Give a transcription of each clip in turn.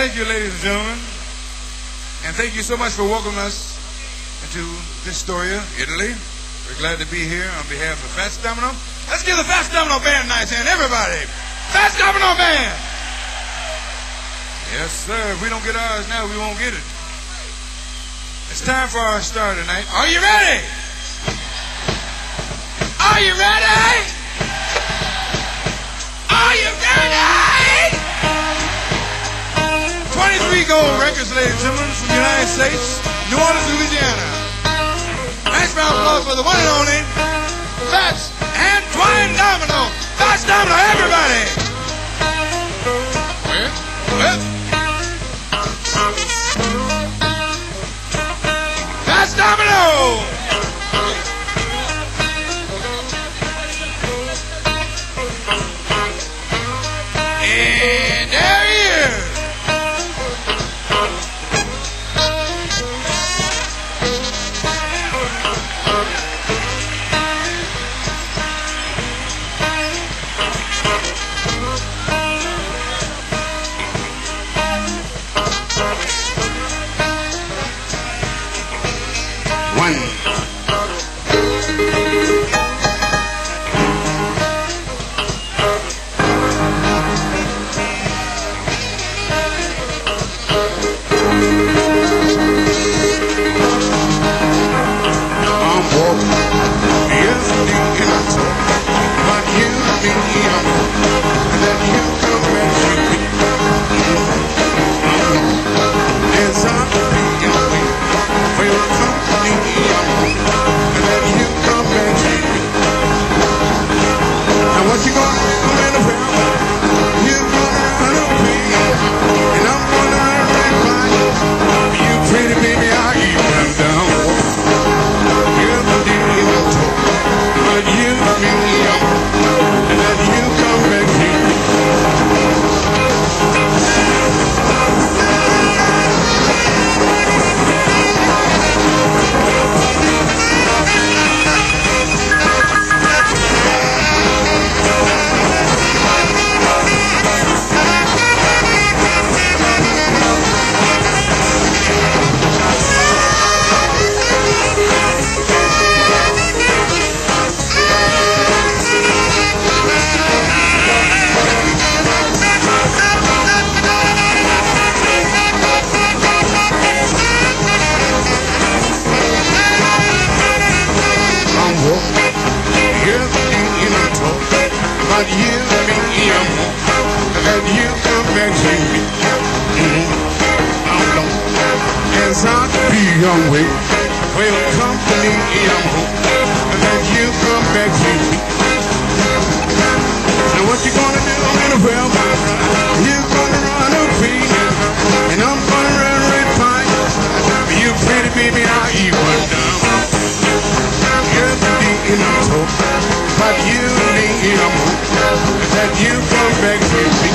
Thank you, ladies and gentlemen, and thank you so much for welcoming us into Pistoia, Italy. We're glad to be here on behalf of Fats Domino. Let's give the Fats Domino Band a nice hand, everybody. Fats Domino Band. Yes, sir. If we don't get ours now, we won't get it. It's time for our star tonight. Are you ready? Are you ready? Are you ready? 23 gold records, ladies and gentlemen, from the United States, New Orleans, Louisiana. Nice round of applause for the one and only Fats Antoine Domino. Fats Domino, everybody! Fats Domino! And there he is! But you became, and you convincing me I'm lost. As I be away, will company him, and you convincing me. Now what you gonna do? I'm in a well, you gonna run a tree, and I'm gonna run red pine. You pretty baby, I'll eat one down. You're the in a toe. But you need a move that you come back to me.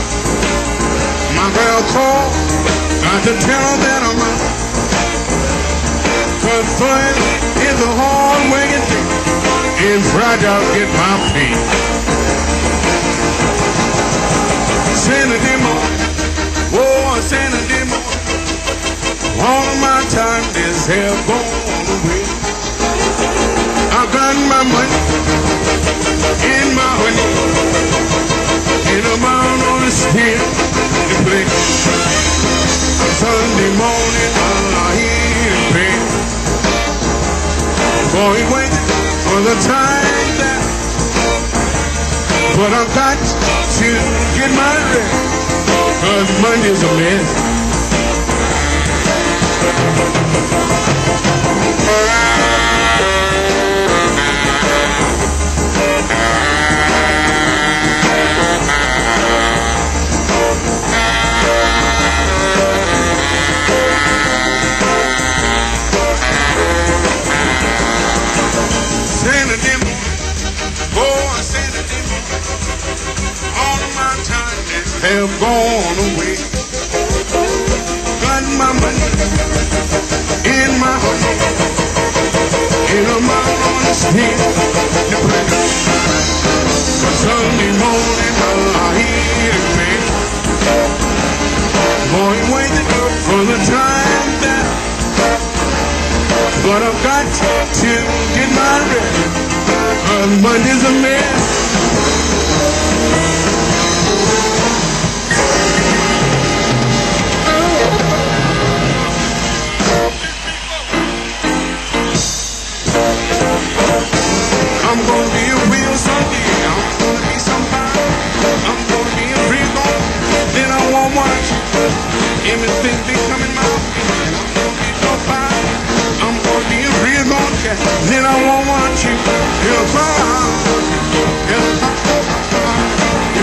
Give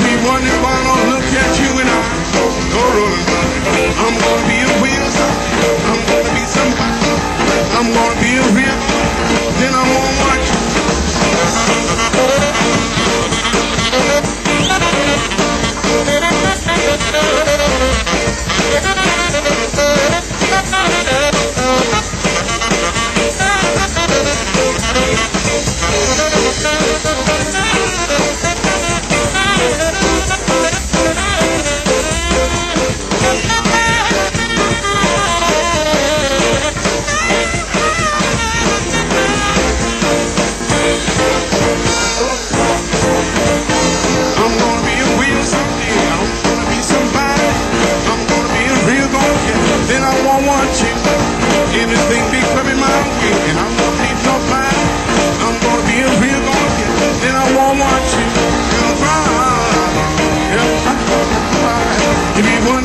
me one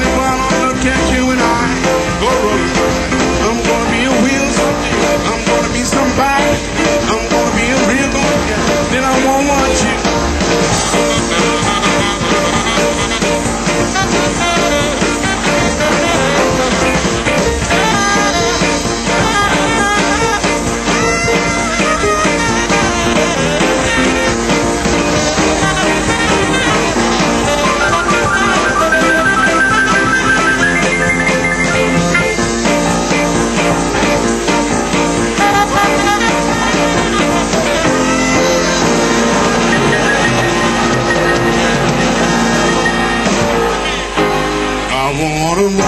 and one on the gonna want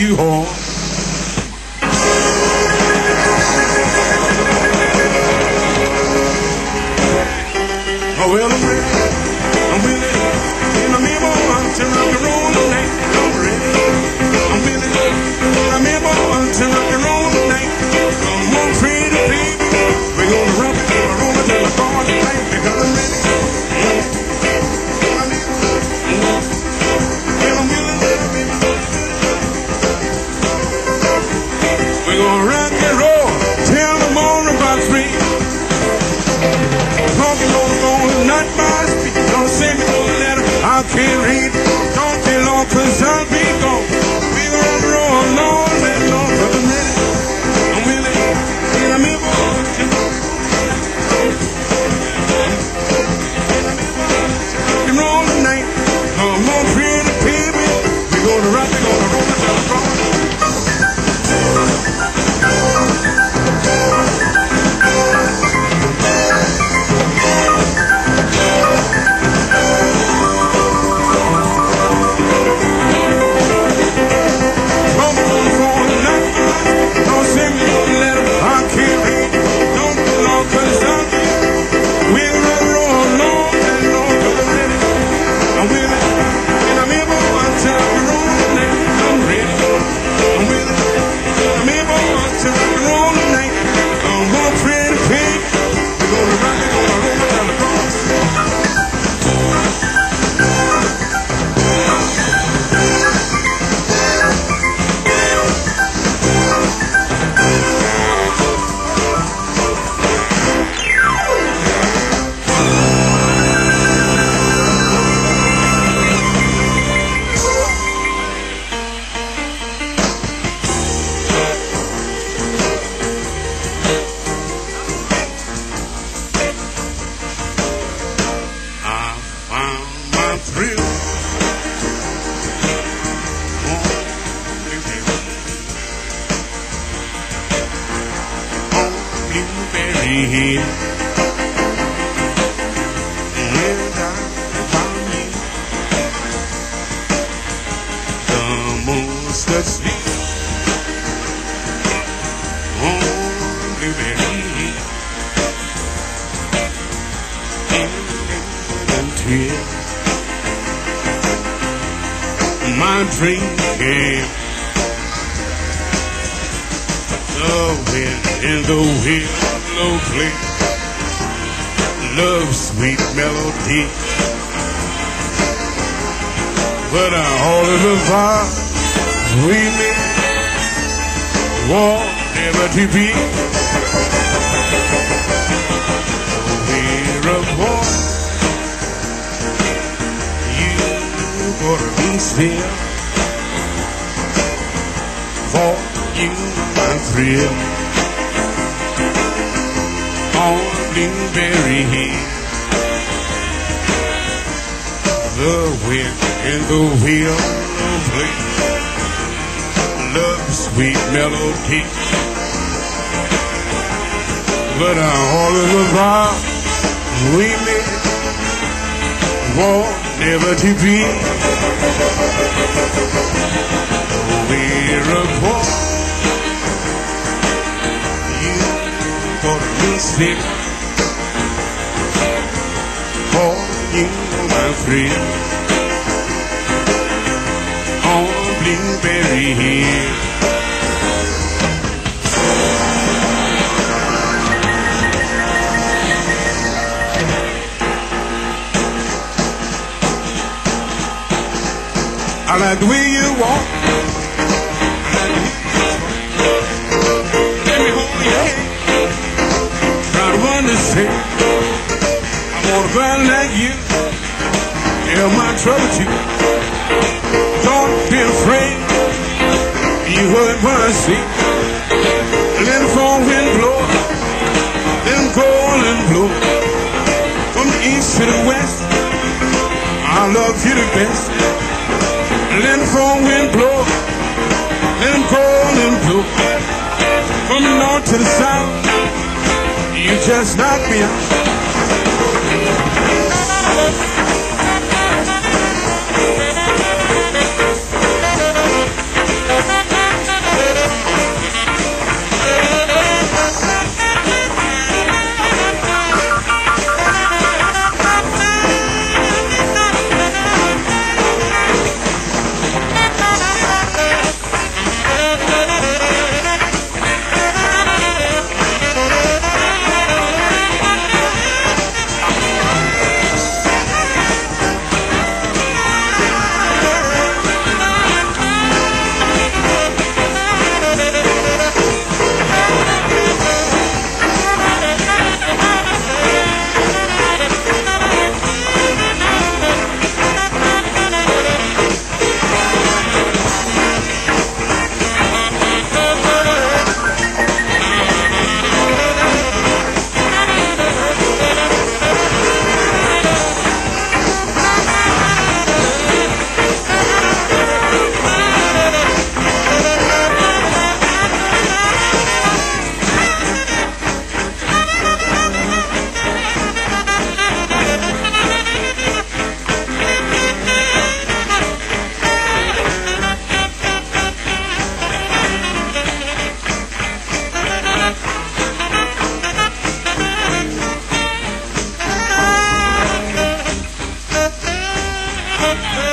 you. love's sweet melody. But all of the vows we made won't never to be. We're a boy, you gonna be still, for you my thrill. On Blueberry Hill, the wind and the wheel play love's sweet melody. But all of the vows we made won't never to be. We're a boy. Sleep for you, my friend, on Blueberry Hill. I like the way you walk. Let me hold your hand. I wanna find like you, tell my trouble to you. Don't be afraid, you heard what I see. Let the cold wind blow, let the cold wind blow. From the east to the west, I love you the best. Let the cold wind blow, let the cold wind blow. From the north to the south, you just knock me out.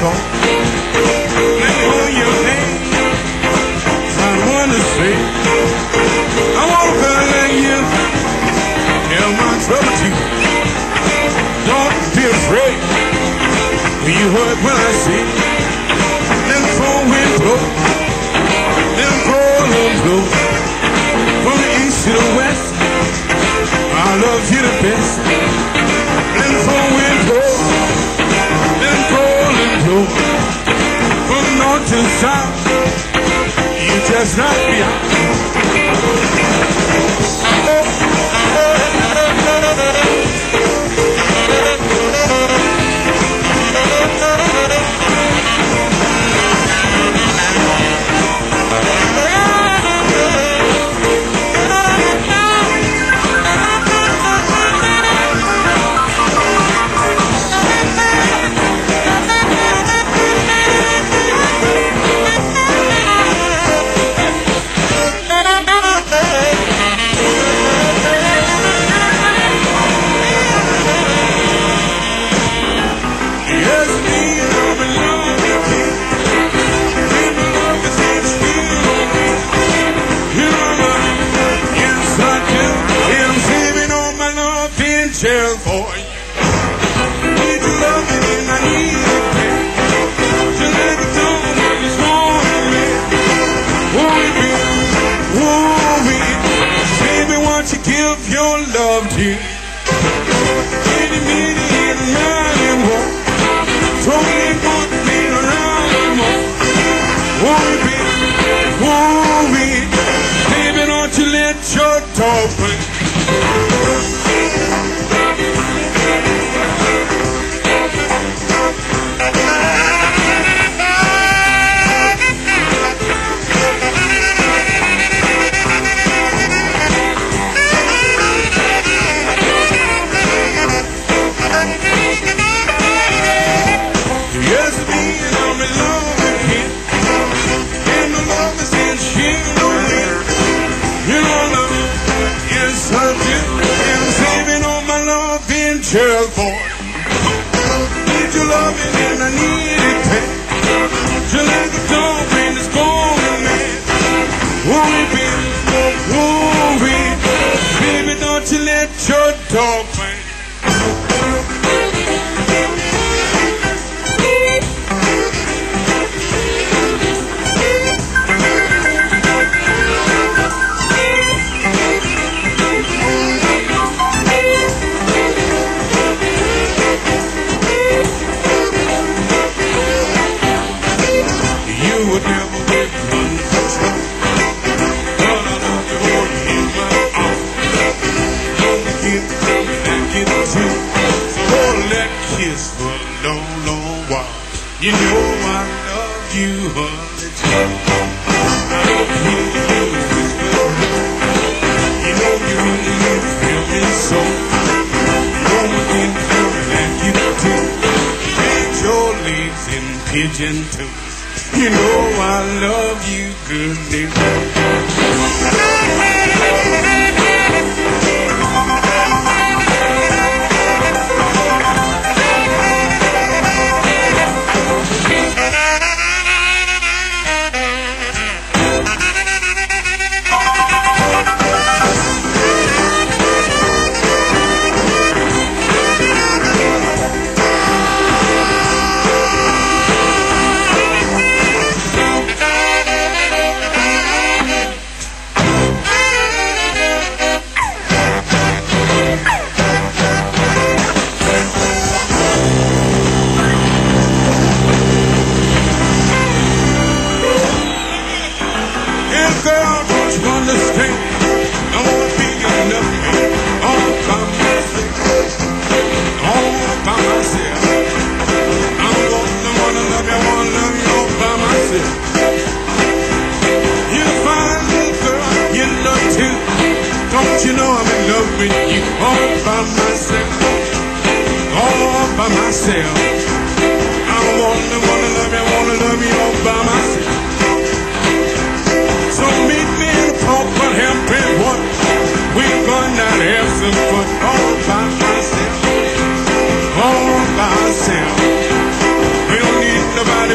song. Let me hold your hand. I wanna say, I wanna let you tell my trouble to you. Don't be afraid. You heard what I said. Then the phone will blow. Then the phone will blow. From the east to the west, I love you the best. Then the phone will blow. Then the phone will blow. From north to south, you just knock me out.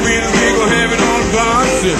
to be the legal heaven on Boston.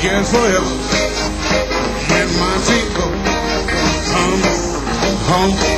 again forever. When my people come home.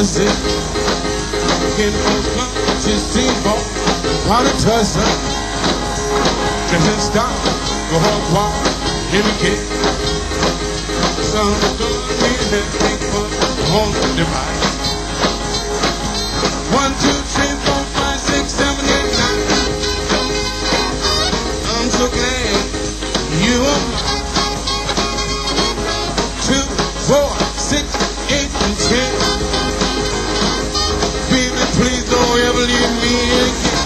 us it. Get on conscious steamboat, how to trust us. The head stop, go hard walk, in the kick. Sounds good, we let me put on the device. 1, 2, 3, 4, 5, 6, 7, 8, 9. I'm so glad you are mine. 2, 4, 6, 8, and 10. Baby, please don't ever leave me again.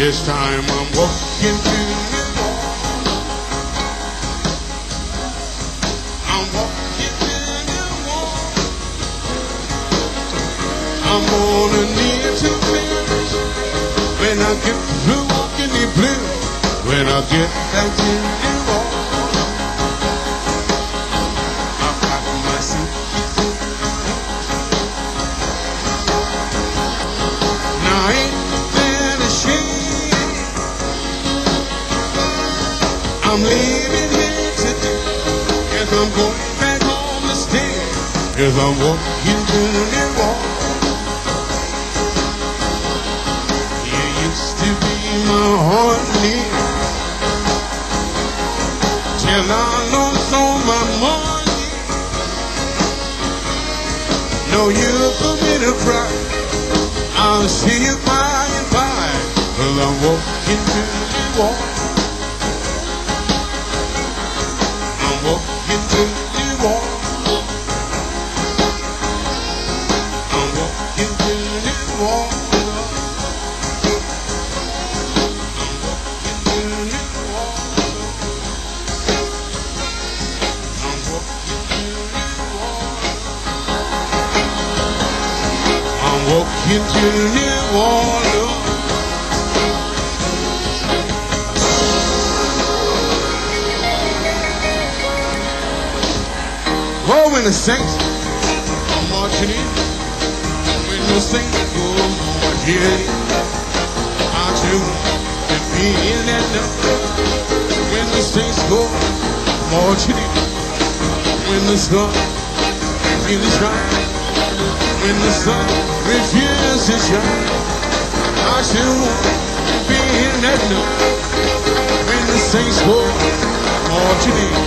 This time I'm walking to New Orleans. I'm walking to New Orleans. I'm gonna need to finish when I get through walking the blue. When I get back to New Orleans, I'll pack my suit. Now ain't I'm leaving here today, and I'm going back home to stay, 'cause I'm walking to New Orleans. You used to be my honey, till I lost all my money. No, you're for me to cry, I'll see you by and by, 'cause I'm walking to New Orleans. Into New Orleans. Oh, when the saints are marching in, when the saints go marching in, I too can be in that number. When the saints go marching in, when the sun really shines, when the sun refuses to shine, I shall be in that night. When the saints go marching in,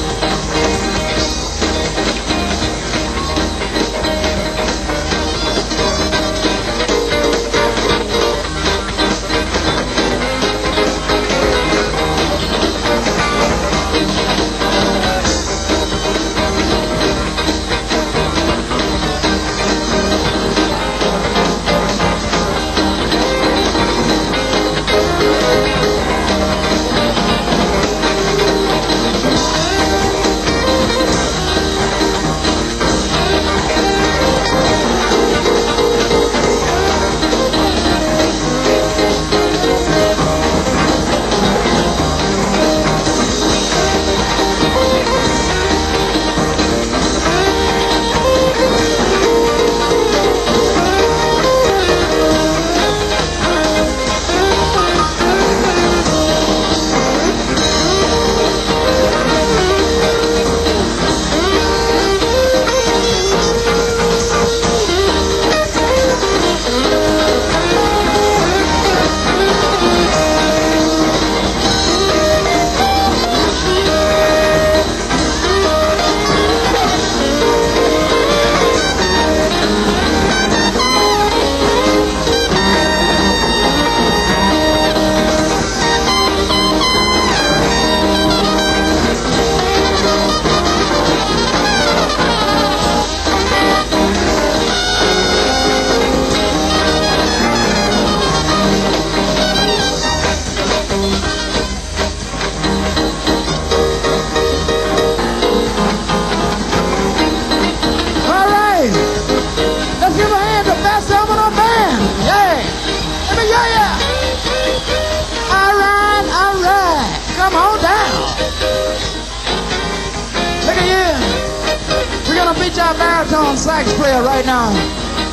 get your baritone sax player right now,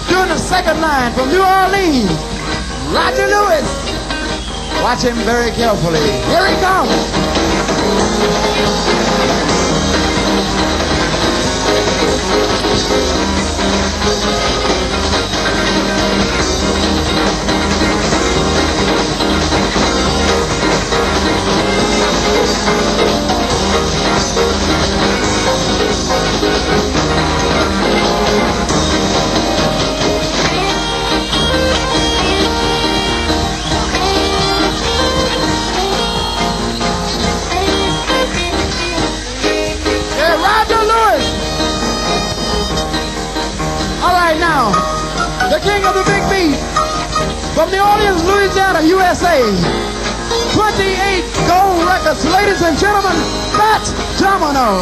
doing the second line from New Orleans, Roger Lewis. Watch him very carefully. Here he comes. King of the big beat from New Orleans, Louisiana, USA. 28 gold records, ladies and gentlemen, Fats Domino.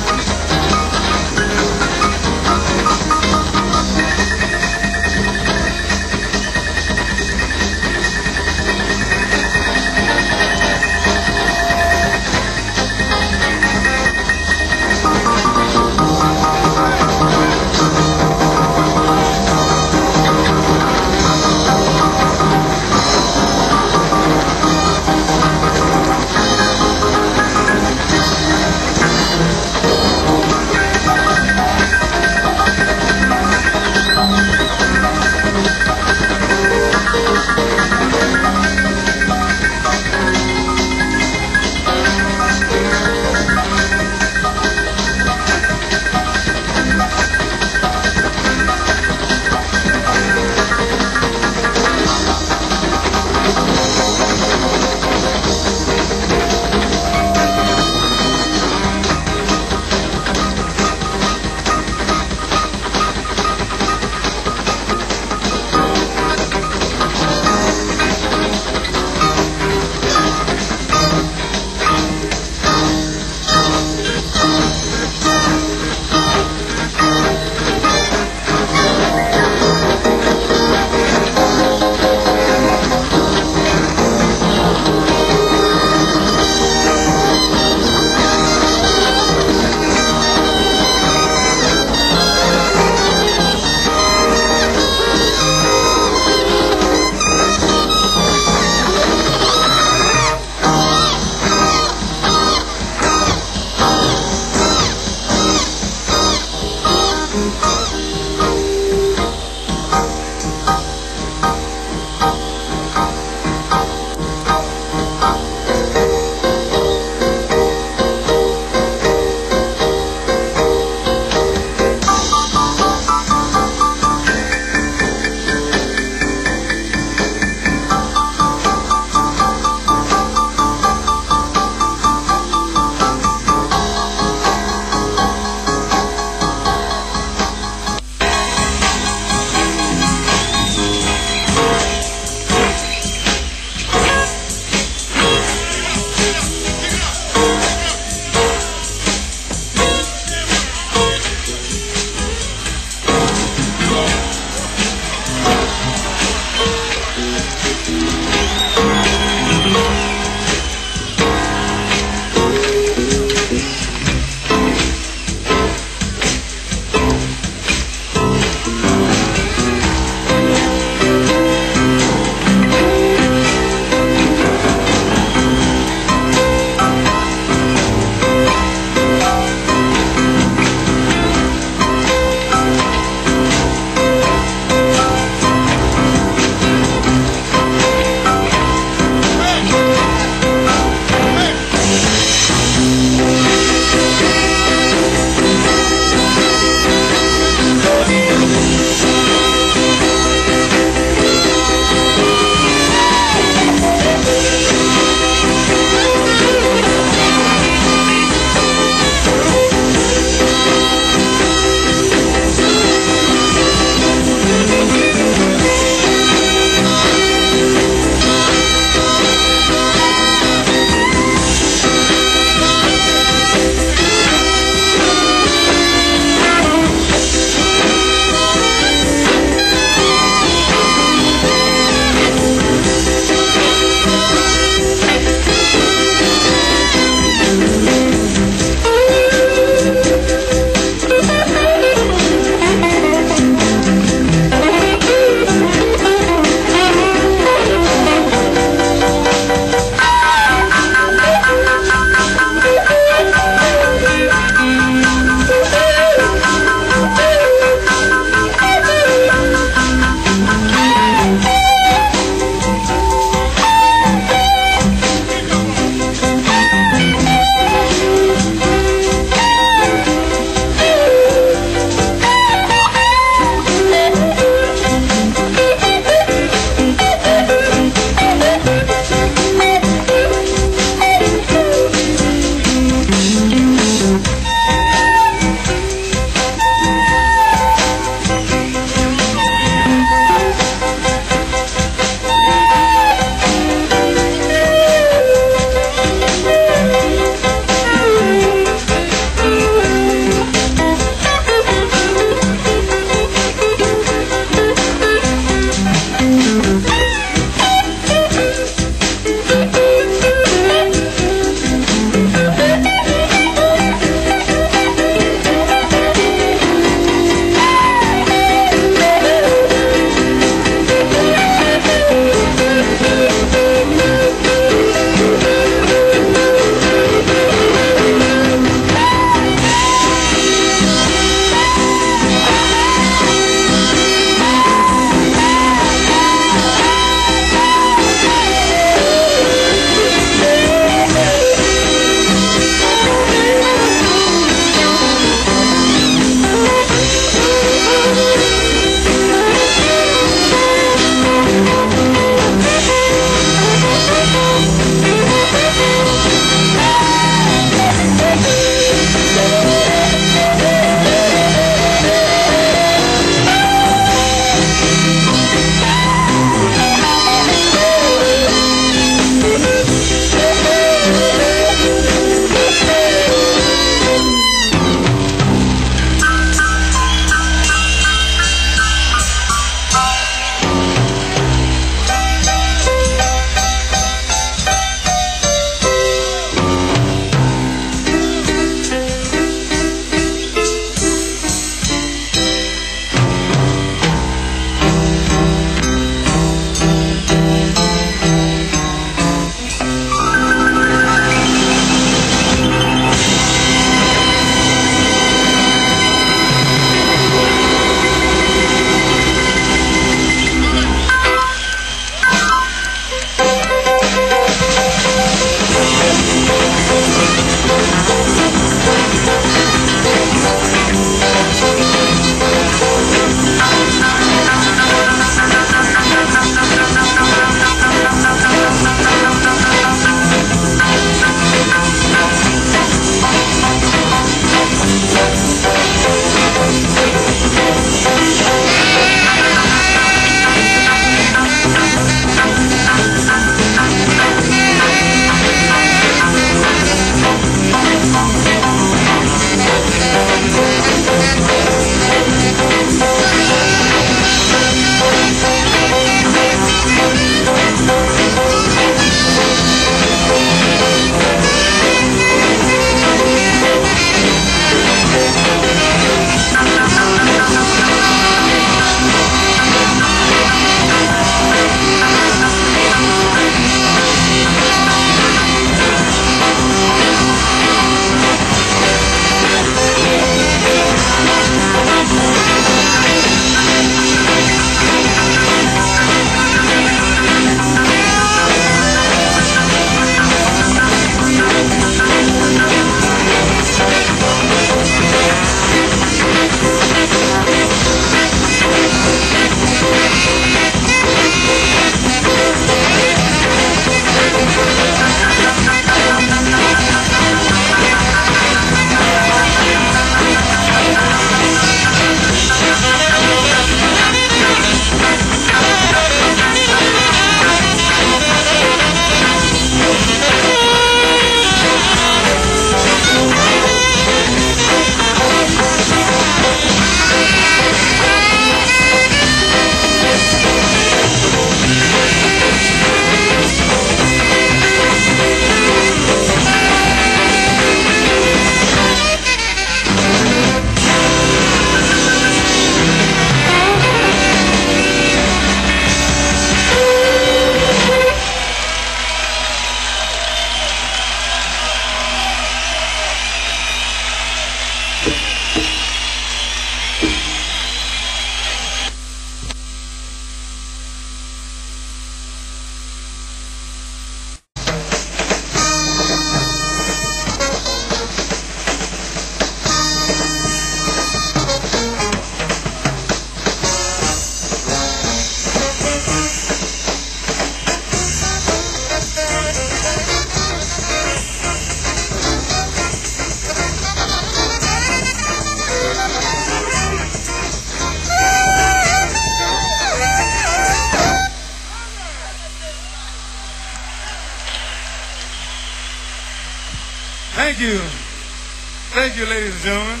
Thank you, ladies and gentlemen,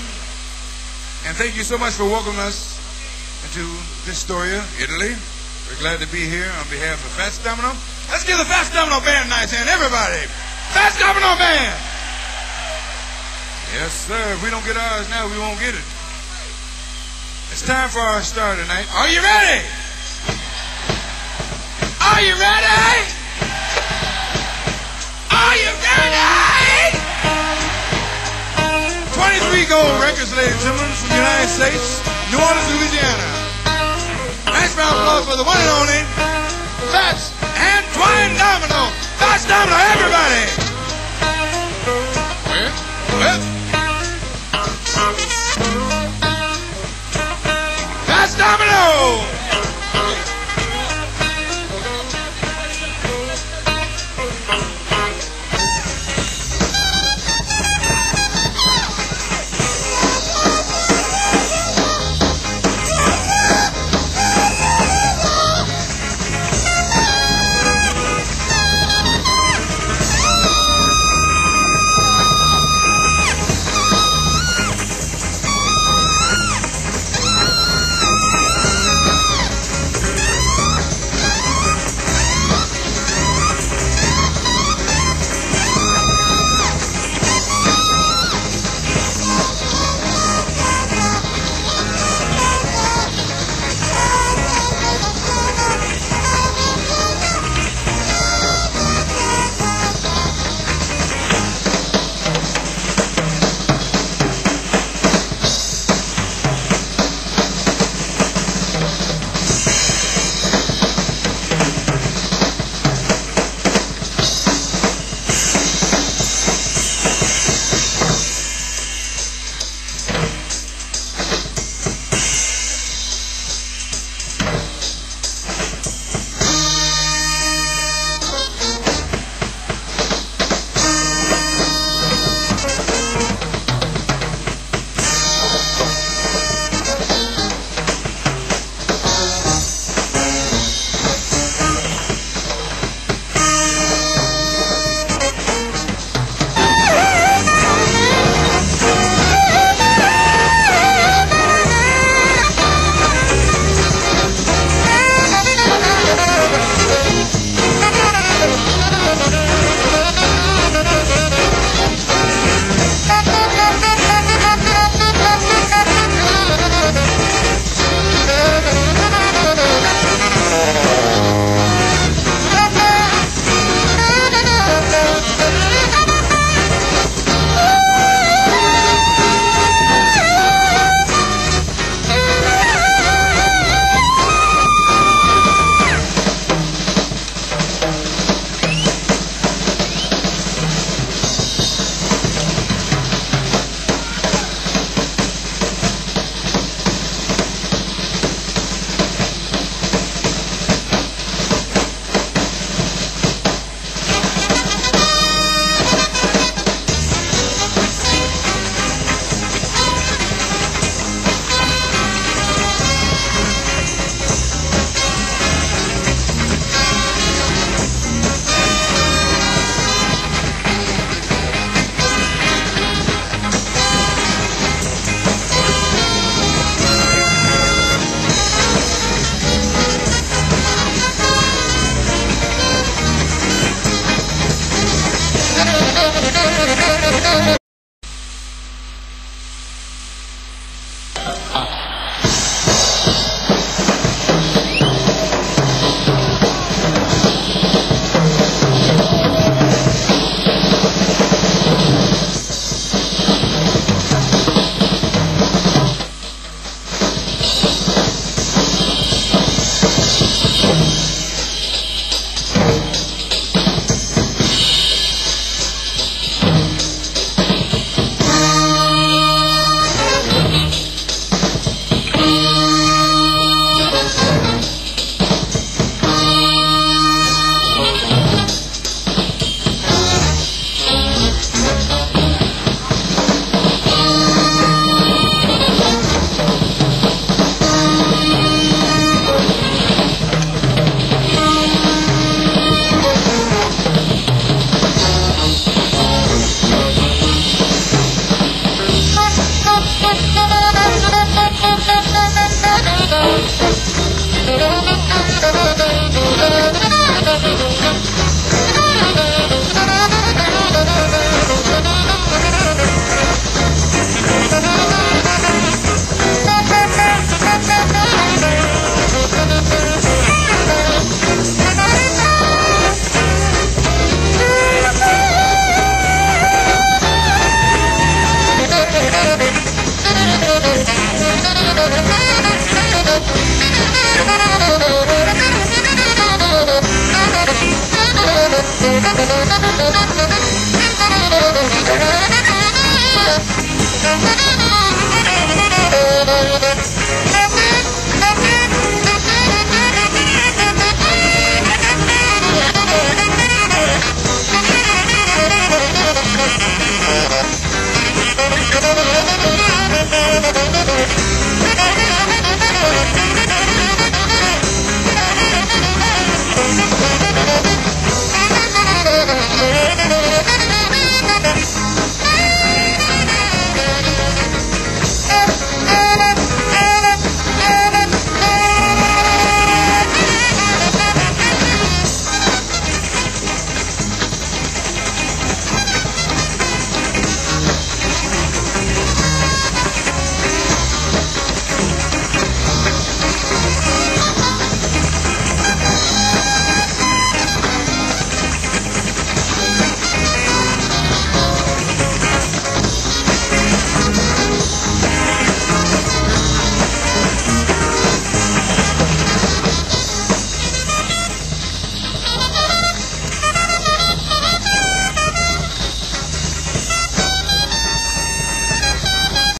and thank you so much for welcoming us into Pistoia, Italy. We're glad to be here on behalf of Fats Domino. Let's give the Fats Domino Band a nice hand, everybody. Fats Domino Band. Yes, sir. If we don't get ours now, we won't get it. It's time for our star tonight. Are you ready? Are you ready? Are you ready? 23 gold records, ladies and gentlemen, from the United States, New Orleans, Louisiana. Nice round of applause for the one and only Fats Antoine Domino. Fats Domino, everybody! Fats Domino!